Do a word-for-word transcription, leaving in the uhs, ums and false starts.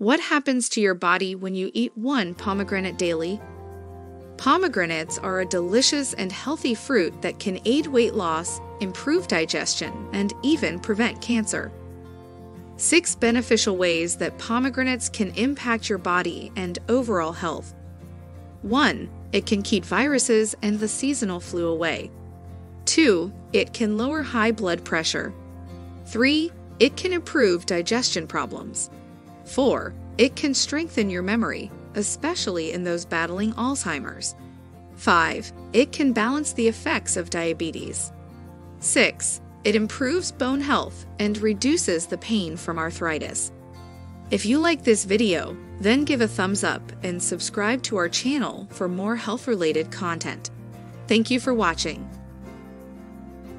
What happens to your body when you eat one pomegranate daily? Pomegranates are a delicious and healthy fruit that can aid weight loss, improve digestion, and even prevent cancer. Six beneficial ways that pomegranates can impact your body and overall health. one. It can keep viruses and the seasonal flu away. two. It can lower high blood pressure. three. It can improve digestion problems. four. It can strengthen your memory, especially in those battling Alzheimer's. five. It can balance the effects of diabetes. six. It improves bone health and reduces the pain from arthritis. If you like this video, then give a thumbs up and subscribe to our channel for more health-related content. Thank you for watching.